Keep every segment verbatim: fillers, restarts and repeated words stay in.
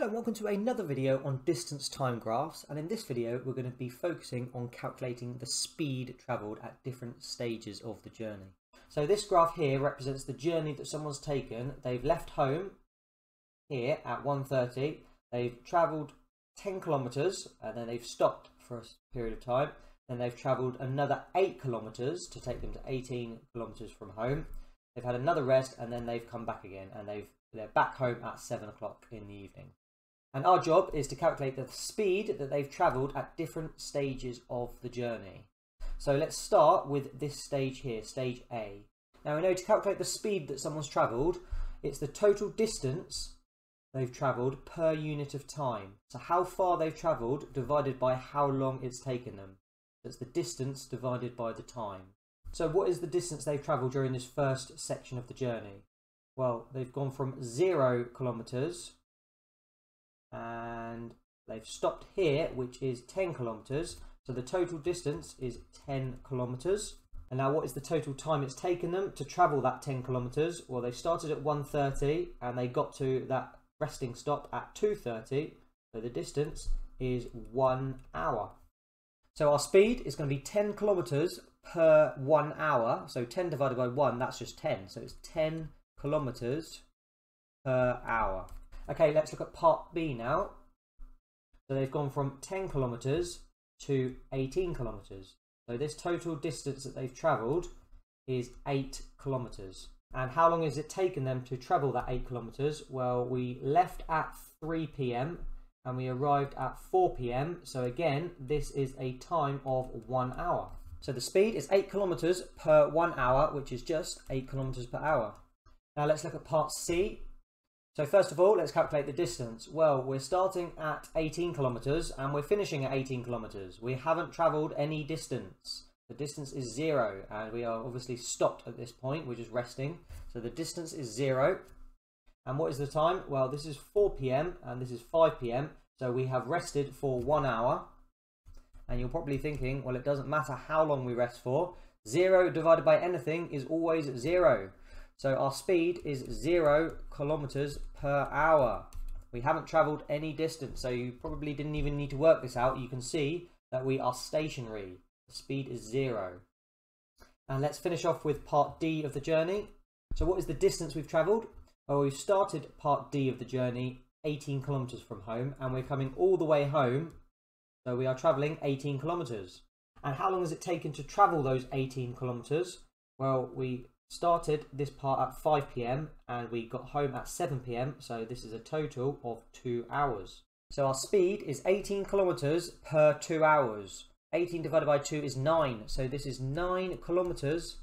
Hello, welcome to another video on distance time graphs, and in this video we're going to be focusing on calculating the speed travelled at different stages of the journey. So this graph here represents the journey that someone's taken. They've left home here at one thirty, they've travelled ten kilometres and then they've stopped for a period of time, then they've travelled another eight kilometres to take them to eighteen kilometres from home, they've had another rest and then they've come back again and they've, they're back home at seven o'clock in the evening. And our job is to calculate the speed that they've travelled at different stages of the journey. So let's start with this stage here, stage A. Now we know to calculate the speed that someone's travelled, it's the total distance they've travelled per unit of time. So how far they've travelled divided by how long it's taken them. That's the distance divided by the time. So what is the distance they've travelled during this first section of the journey? Well, they've gone from zero kilometres and they've stopped here, which is ten kilometers, so the total distance is ten kilometers. And now what is the total time it's taken them to travel that ten kilometers? Well, they started at one thirty and they got to that resting stop at two thirty, so the distance is one hour. So our speed is going to be ten kilometers per one hour, so ten divided by one, that's just ten, so it's ten kilometers per hour. Okay, let's look at part B now. So they've gone from ten kilometres to eighteen kilometres. So this total distance that they've travelled is eight kilometres. And how long has it taken them to travel that eight kilometres? Well, we left at three p m and we arrived at four p m. So again, this is a time of one hour. So the speed is eight kilometres per one hour, which is just eight kilometres per hour. Now let's look at part C. So first of all, let's calculate the distance. Well, we're starting at eighteen kilometres and we're finishing at eighteen kilometres. We haven't travelled any distance. The distance is zero and we are obviously stopped at this point. We're just resting. So the distance is zero. And what is the time? Well, this is four p m and this is five p m. So we have rested for one hour. And you're probably thinking, well, it doesn't matter how long we rest for. Zero divided by anything is always zero. So our speed is zero kilometers per hour. We haven't travelled any distance, so you probably didn't even need to work this out. You can see that we are stationary. The speed is zero. And let's finish off with part D of the journey. So what is the distance we've travelled? Well, we've started part D of the journey eighteen kilometers from home, and we're coming all the way home, so we are travelling eighteen kilometers. And how long has it taken to travel those eighteen kilometers? Well, we started this part at five p m and we got home at seven p m, so this is a total of two hours. So our speed is eighteen kilometers per two hours. eighteen divided by two is nine, so this is nine kilometers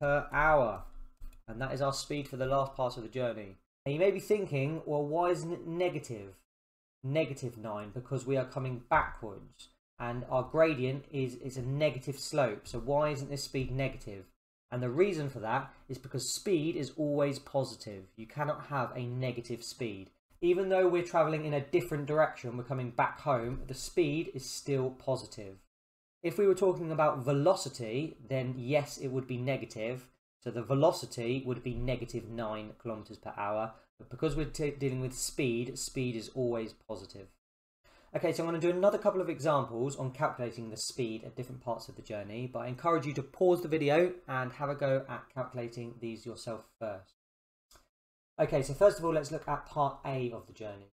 per hour. And that is our speed for the last part of the journey. Now you may be thinking, well, why isn't it negative? Negative nine, because we are coming backwards and our gradient is, is a negative slope, so why isn't this speed negative? And the reason for that is because speed is always positive. You cannot have a negative speed. Even though we're travelling in a different direction, we're coming back home, the speed is still positive. If we were talking about velocity, then yes, it would be negative. So the velocity would be negative nine kilometers per hour. But because we're dealing with speed, speed is always positive. Okay, so I'm going to do another couple of examples on calculating the speed at different parts of the journey, but I encourage you to pause the video and have a go at calculating these yourself first. Okay, so first of all, let's look at part A of the journey.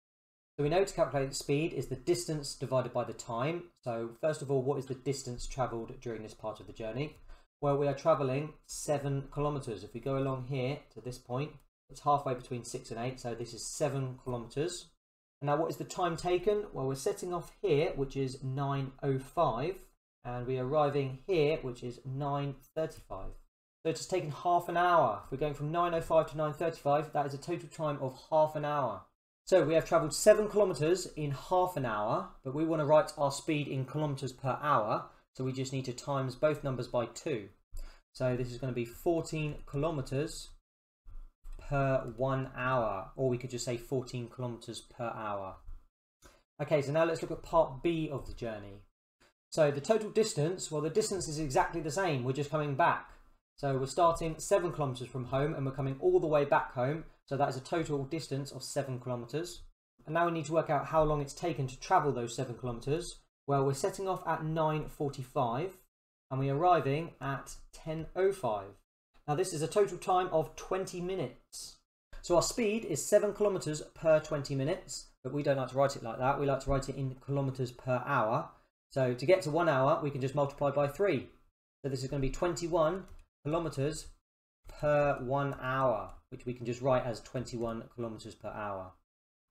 So we know to calculate the speed is the distance divided by the time. So first of all, what is the distance travelled during this part of the journey? Well, we are travelling seven kilometres. If we go along here to this point, it's halfway between six and eight, so this is seven kilometres. Now what is the time taken? Well, we're setting off here, which is nine oh five, and we're arriving here, which is nine thirty-five. So it's taken half an hour. If we're going from nine oh five to nine thirty-five, that is a total time of half an hour. So we have travelled seven kilometres in half an hour, but we want to write our speed in kilometres per hour, so we just need to times both numbers by two. So this is going to be fourteen kilometres per one hour, or we could just say fourteen kilometers per hour. Okay, so now let's look at part B of the journey. So the total distance, well, the distance is exactly the same, we're just coming back. So we're starting seven kilometers from home and we're coming all the way back home, so that is a total distance of seven kilometers. And now we need to work out how long it's taken to travel those seven kilometers. Well, we're setting off at nine forty-five and we're arriving at ten oh five. Now this is a total time of twenty minutes. So our speed is seven kilometers per twenty minutes, but we don't like to write it like that. We like to write it in kilometers per hour. So to get to one hour, we can just multiply by three. So this is going to be twenty-one kilometers per one hour, which we can just write as twenty-one kilometers per hour.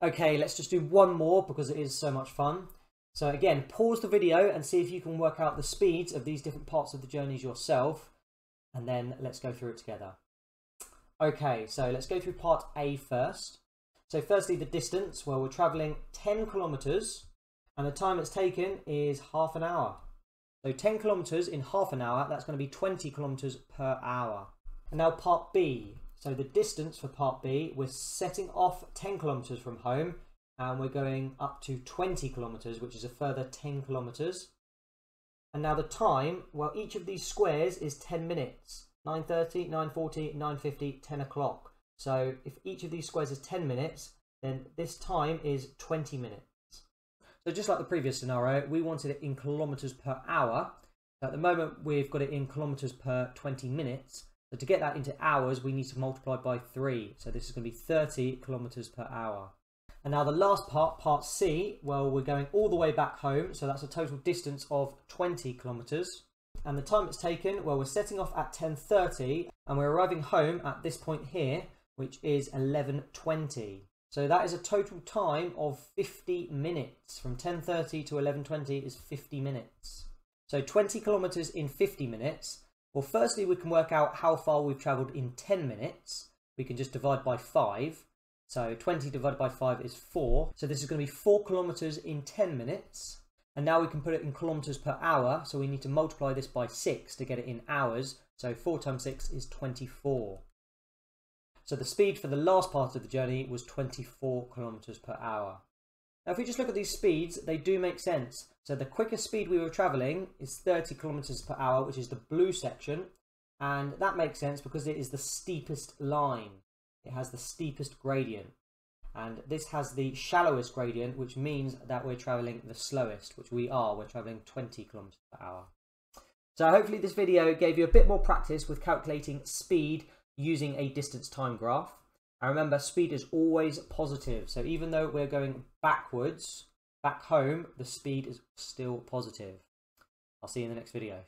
Okay, let's just do one more because it is so much fun. So again, pause the video and see if you can work out the speeds of these different parts of the journeys yourself. And then let's go through it together. Okay, so let's go through part A first. So firstly, the distance. Well, we're traveling ten kilometers and the time it's taken is half an hour. So ten kilometers in half an hour, that's going to be twenty kilometers per hour. And now part B. So the distance for part B, we're setting off ten kilometers from home and we're going up to twenty kilometers, which is a further ten kilometers. And now the time, well, each of these squares is ten minutes. nine thirty, nine forty, nine fifty, ten o'clock. So if each of these squares is ten minutes, then this time is twenty minutes. So just like the previous scenario, we wanted it in kilometers per hour. At the moment, we've got it in kilometers per twenty minutes. So to get that into hours, we need to multiply by three. So this is going to be thirty kilometers per hour. And now the last part, part C, well, we're going all the way back home. So that's a total distance of twenty kilometers. And the time it's taken, well, we're setting off at ten thirty and we're arriving home at this point here, which is eleven twenty. So that is a total time of fifty minutes. From ten thirty to eleven twenty is fifty minutes. So twenty kilometers in fifty minutes. Well, firstly, we can work out how far we've travelled in ten minutes. We can just divide by five. So twenty divided by five is four. So this is going to be four kilometres in ten minutes. And now we can put it in kilometres per hour. So we need to multiply this by six to get it in hours. So four times six is twenty-four. So the speed for the last part of the journey was twenty-four kilometres per hour. Now, if we just look at these speeds, they do make sense. So the quickest speed we were travelling is thirty kilometres per hour, which is the blue section. And that makes sense because it is the steepest line. It has the steepest gradient. And this has the shallowest gradient, which means that we're travelling the slowest, which we are. We're travelling twenty kilometres per hour. So hopefully this video gave you a bit more practice with calculating speed using a distance time graph. And remember, speed is always positive. So even though we're going backwards, back home, the speed is still positive. I'll see you in the next video.